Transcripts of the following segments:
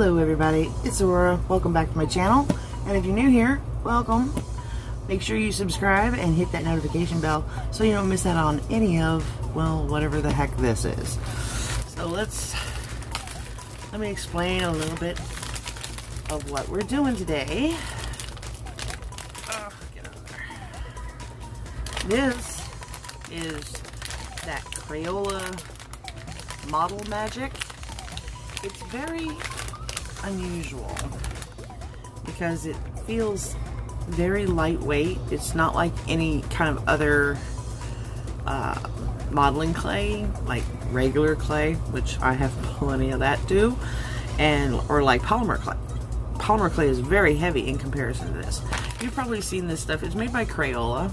Hello everybody, it's Aurora. Welcome back to my channel, and if you're new here, welcome. Make sure you subscribe and hit that notification bell so you don't miss out on any of, well, whatever the heck this is. So let me explain a little bit of what we're doing today. Oh, get out of there. This is that Crayola Model Magic. It's very unusual because it feels very lightweight. It's not like any kind of other modeling clay, like regular clay, which I have plenty of that too, or like polymer clay. Polymer clay is very heavy in comparison to this. You've probably seen this stuff. It's made by Crayola.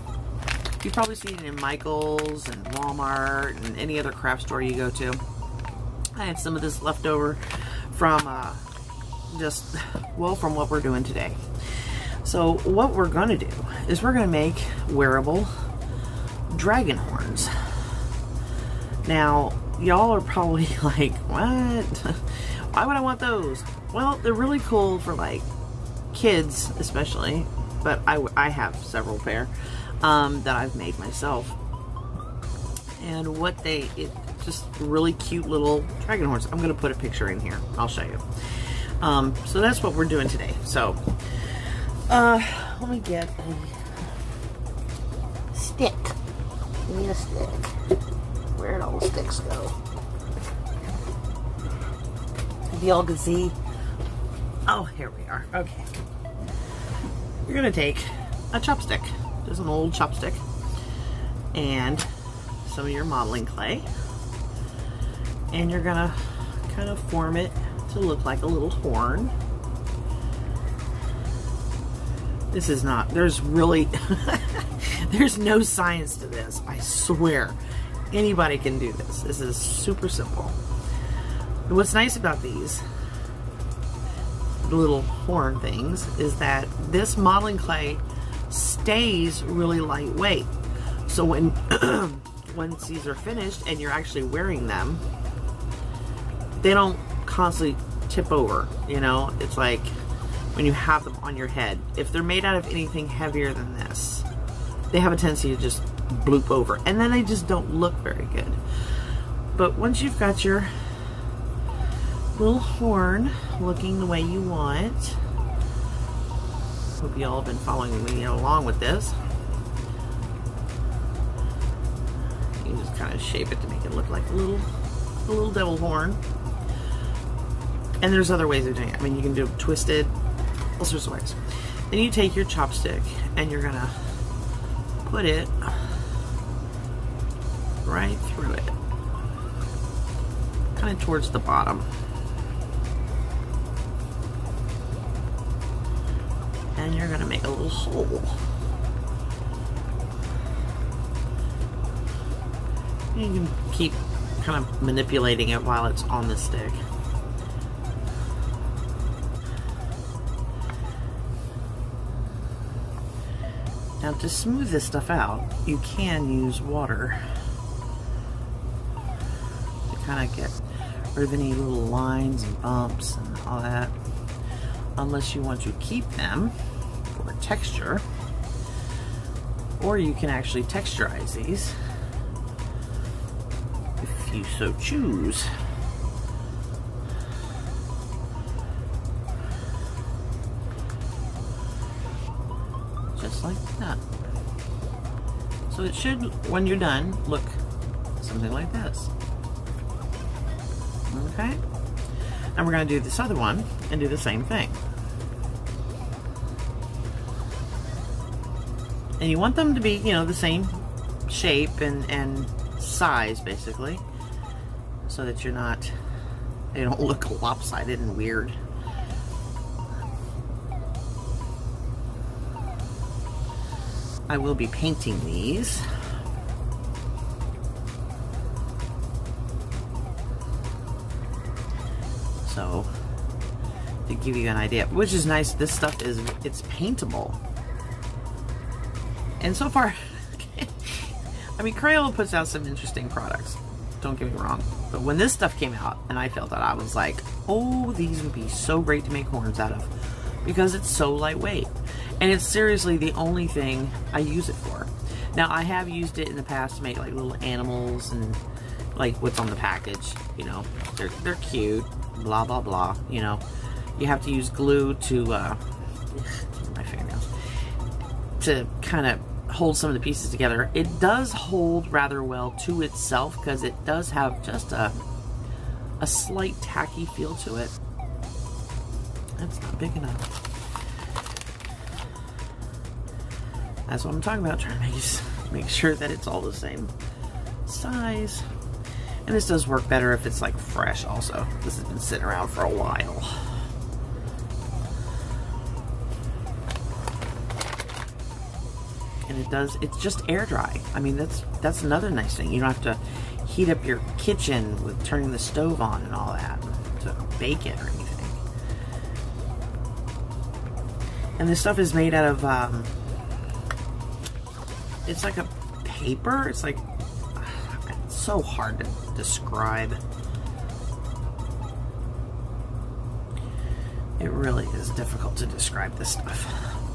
You've probably seen it in Michaels and Walmart and any other craft store you go to. I had some of this left over from from what we're doing today. So what we're going to do is we're going to make wearable dragon horns. Now, y'all are probably like, what? Why would I want those? Well, they're really cool for like kids especially, but I have several pair that I've made myself. And just really cute little dragon horns. I'm going to put a picture in here. I'll show you. So that's what we're doing today. So let me get a stick. Give me a stick. Where'd all the sticks go? If y'all can see. Oh, here we are. Okay. You're going to take a chopstick. Just an old chopstick. And some of your modeling clay. And you're gonna kind of form it to look like a little horn. This is not, there's really, there's no science to this, I swear. Anybody can do this. This is super simple. And what's nice about these little horn things is that this modeling clay stays really lightweight. So when, once these are finished and you're actually wearing them, they don't constantly tip over, you know? It's like when you have them on your head. If they're made out of anything heavier than this, they have a tendency to just bloop over. And then they just don't look very good. But once you've got your little horn looking the way you want, hope you all have been following me along with this. You can just kind of shape it to make it look like a little devil horn. And there's other ways of doing it. I mean, you can do it twisted, all sorts of ways. Then you take your chopstick and you're gonna put it right through it, kind of towards the bottom. And you're gonna make a little hole. You can keep kind of manipulating it while it's on the stick. Now, to smooth this stuff out, you can use water to kind of get rid of any little lines and bumps and all that, unless you want to keep them for texture, or you can actually texturize these if you so choose. Just like that. So it should, when you're done, look something like this. Okay? And we're going to do this other one and do the same thing. And you want them to be, you know, the same shape and size, basically, so that you're not, they don't look lopsided and weird. I will be painting these. So, to give you an idea, which is nice, this stuff is, it's paintable. And so far, I mean, Crayola puts out some interesting products. don't get me wrong. But when this stuff came out and I felt that, I was like, oh, these would be so great to make horns out of because it's so lightweight. And it's seriously the only thing I use it for. Now, I have used it in the past to make like little animals and like what's on the package, you know, they're cute, blah, blah, blah, you know. You have to use glue to, my fingernails, to kind of hold some of the pieces together. It does hold rather well to itself because it does have just a slight tacky feel to it. That's not big enough. That's what I'm talking about, trying to make sure that it's all the same size. And this does work better if it's like fresh also. This has been sitting around for a while. And it does, it's just air dry. I mean, that's another nice thing. You don't have to heat up your kitchen with turning the stove on and all that to bake it or anything. And this stuff is made out of, it's like a paper. It's like, it's so hard to describe. It really is difficult to describe this stuff,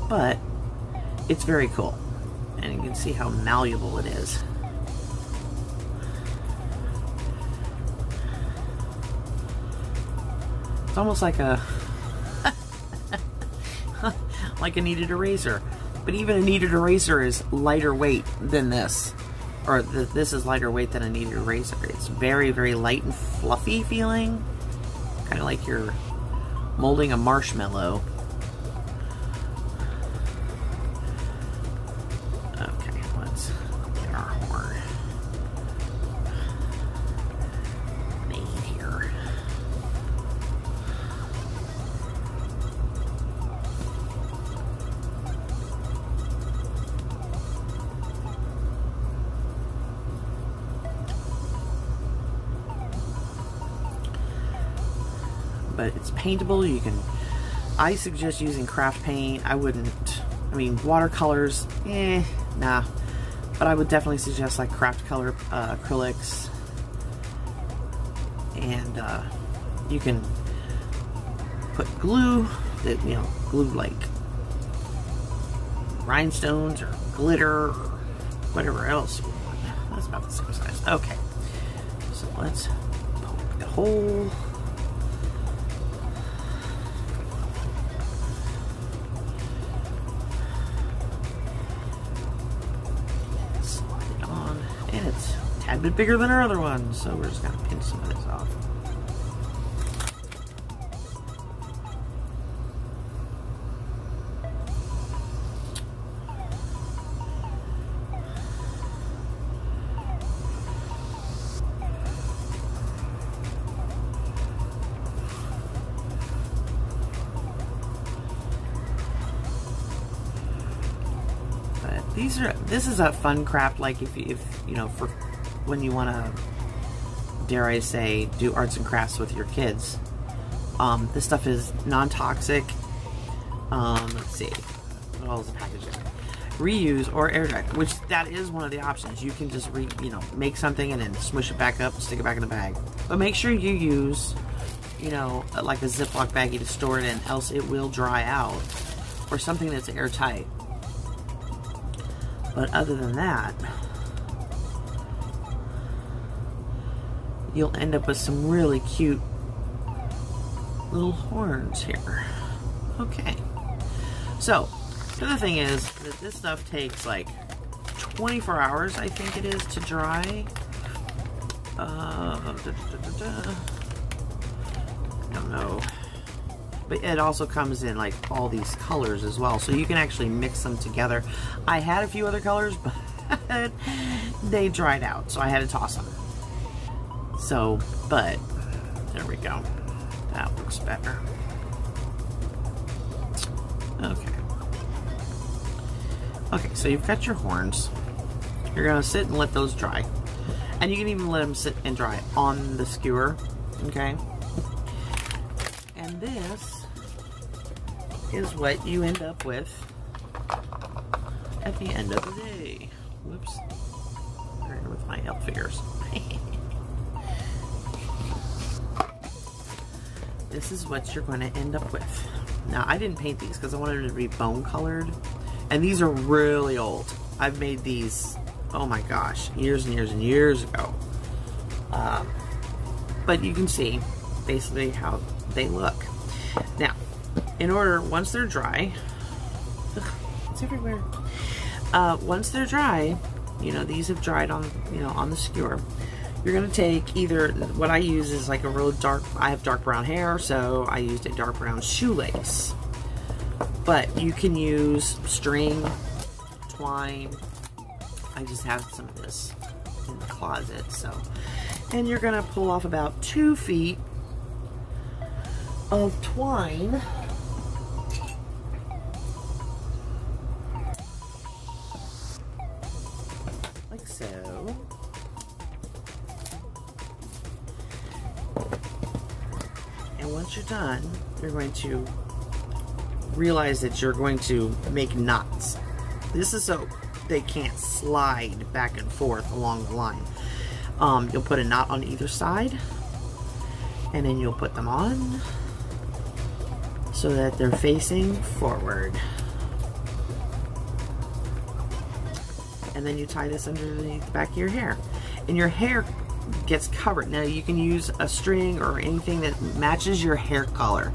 but it's very cool. And you can see how malleable it is. It's almost like a, like a kneaded eraser. But even a kneaded eraser is lighter weight than this. Or this is lighter weight than a kneaded eraser. It's very, very light and fluffy feeling. Kind of like you're molding a marshmallow. Okay, let's get our horn made here. But it's paintable. You can, I suggest using craft paint. I wouldn't, I mean, watercolors, nah. But I would definitely suggest like craft color acrylics. And you can put glue, that, you know, glue like rhinestones or glitter or whatever else you want. That's about the same size. Okay. So let's poke the hole. A bit bigger than our other one, so we're just gonna pin some of this off. But these are, this is a fun craft, like if you know, for when you want to, dare I say, do arts and crafts with your kids. This stuff is non-toxic. Let's see, what all is the package? Reuse or air dry, which that is one of the options. You can just make something and then smush it back up and stick it back in the bag. But make sure you use, you know, like a Ziploc baggie to store it in, else it will dry out, or something that's airtight. But other than that, you'll end up with some really cute little horns here. Okay. So, the other thing is that this stuff takes like 24 hours, I think it is, to dry. I don't know. But it also comes in like all these colors as well, so you can actually mix them together. I had a few other colors, but they dried out, so I had to toss them. So, but, there we go. That looks better. Okay. Okay, so you've got your horns. You're gonna sit and let those dry. And you can even let them sit and dry on the skewer, okay? And this is what you end up with at the end of the day. Whoops. With my elf fingers. this is what you're going to end up with. Now, I didn't paint these because I wanted them to be bone colored. And these are really old. I've made these, oh my gosh, years and years and years ago. But you can see basically how they look. Now, in order, once they're dry, ugh, it's everywhere. Once they're dry, you know, these have dried on, you know, on the skewer. You're gonna take either, what I use is like a real dark, I have dark brown hair, so I used a dark brown shoelace. But you can use string, twine. I just have some of this in the closet, so. And you're gonna pull off about 2 feet of twine. Like so. And once you're done, you're going to realize that you're going to make knots. This is so they can't slide back and forth along the line. You'll put a knot on either side, and then you'll put them on so that they're facing forward. And then you tie this underneath the back of your hair. And your hair gets covered. Now you can use a string or anything that matches your hair color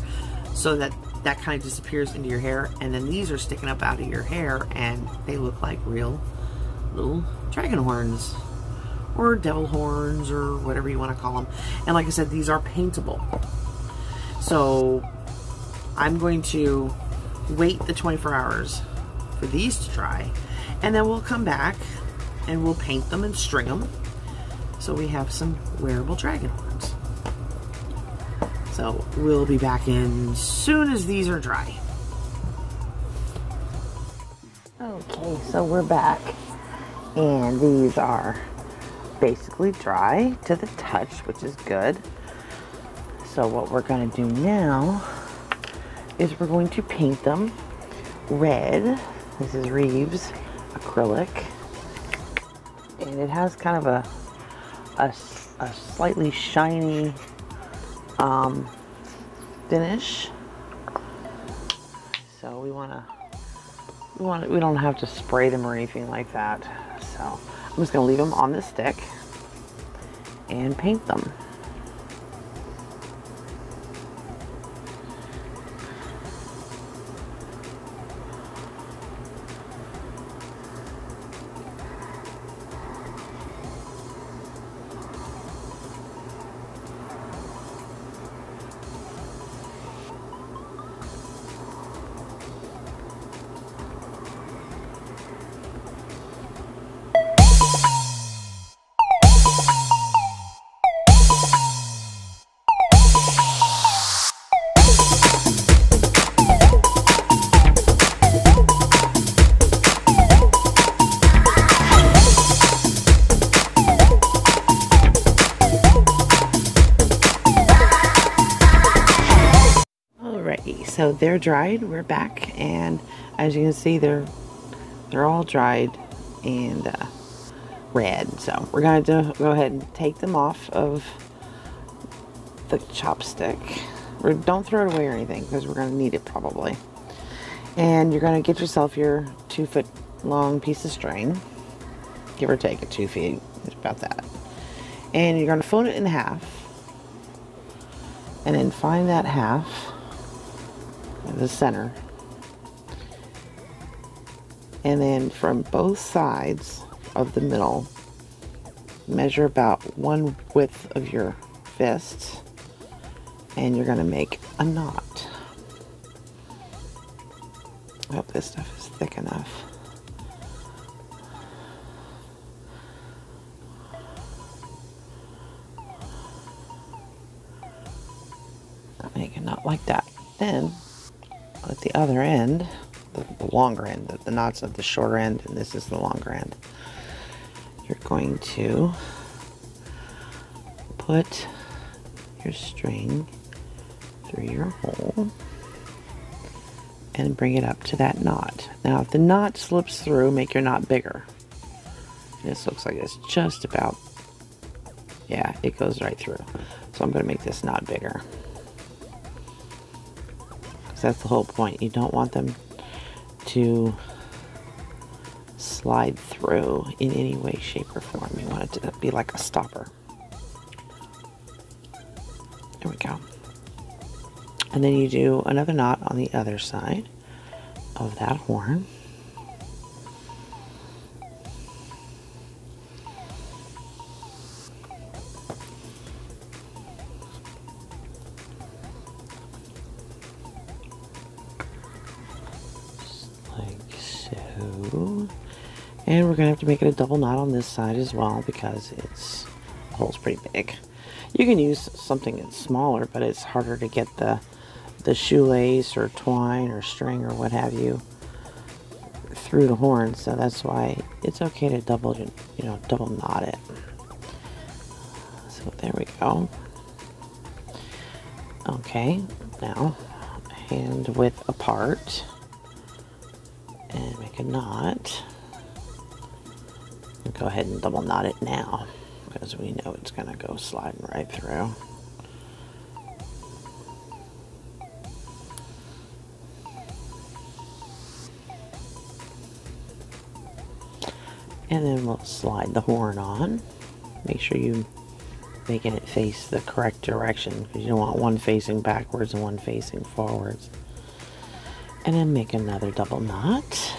so that that kind of disappears into your hair, and then these are sticking up out of your hair and they look like real little dragon horns or devil horns or whatever you want to call them. And like I said, these are paintable. So I'm going to wait the 24 hours for these to dry, and then we'll come back and we'll paint them and string them so we have some wearable dragon horns. So we'll be back in soon as these are dry. Okay, so we're back, and these are basically dry to the touch, which is good. So what we're going to do now is we're going to paint them red. This is Reeves acrylic, and it has kind of a slightly shiny finish. So we don't have to spray them or anything like that. So I'm just gonna leave them on the stick and paint them. So they're dried, we're back, and as you can see, they're all dried and red. So we're going to go ahead and take them off of the chopstick. Or don't throw it away or anything, because we're going to need it probably. And you're going to get yourself your 2 foot long piece of string, give or take at 2 feet, it's about that. And you're going to fold it in half, and then find that half, the center, and then from both sides of the middle measure about 1 width of your fist, and you're going to make a knot. I hope this stuff is thick enough. I'll make a knot like that. Then at the other end, the longer end, the knots of the shorter end, and this is the longer end, you're going to put your string through your hole and bring it up to that knot. Now if the knot slips through, make your knot bigger. This looks like it's just about, yeah, it goes right through. So I'm going to make this knot bigger. because that's the whole point. You don't want them to slide through in any way, shape, or form. You want it to be like a stopper. There we go. And then you do another knot on the other side of that horn. And we're gonna have to make it a double knot on this side as well because it's, the hole's pretty big. You can use something that's smaller, but it's harder to get the shoelace or twine or string or what have you through the horn. So that's why it's okay to double knot it. So there we go. Okay, now hand width apart and make a knot. Go ahead and double knot it now because we know it's gonna go sliding right through. And then we'll slide the horn on. Make sure you're making it face the correct direction because you don't want one facing backwards and one facing forwards. And then make another double knot.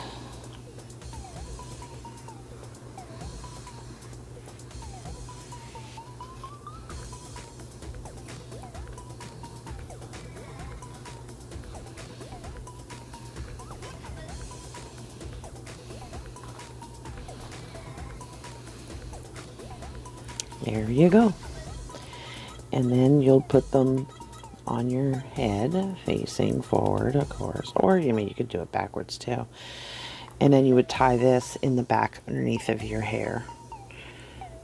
There you go. And then you'll put them on your head facing forward, of course, or I mean you could do it backwards too. And then you would tie this in the back underneath of your hair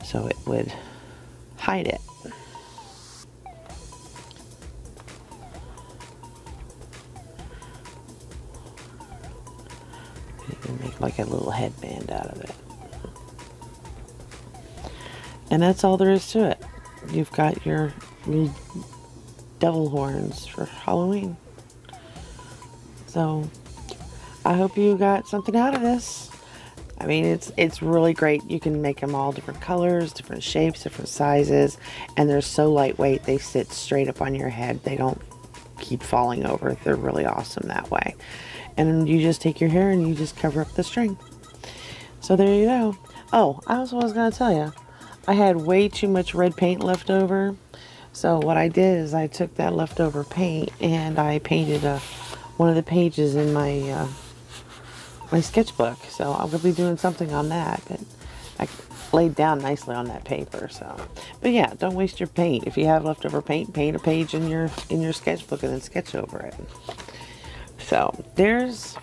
so it would hide it. You can make like a little headband out of it. And that's all there is to it. You've got your little devil horns for Halloween. So I hope you got something out of this. I mean, it's really great. You can make them all different colors, different shapes, different sizes, and they're so lightweight. They sit straight up on your head. They don't keep falling over. They're really awesome that way. And you just take your hair and you just cover up the string. So there you go. Oh, I also was gonna tell you, I had way too much red paint left over, so what I did is I took that leftover paint and I painted one of the pages in my my sketchbook. So I will be doing something on that, but I laid down nicely on that paper. So, but yeah, don't waste your paint. If you have leftover paint, paint a page in your sketchbook and then sketch over it. So there's,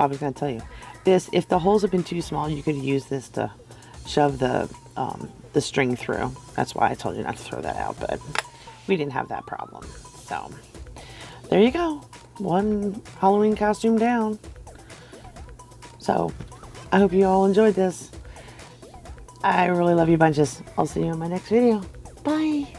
I was gonna tell you this. If the holes have been too small, you could use this to shove the string through. That's why I told you not to throw that out, but we didn't have that problem. So there you go, one Halloween costume down. So I hope you all enjoyed this. I really love you bunches. I'll see you in my next video. Bye.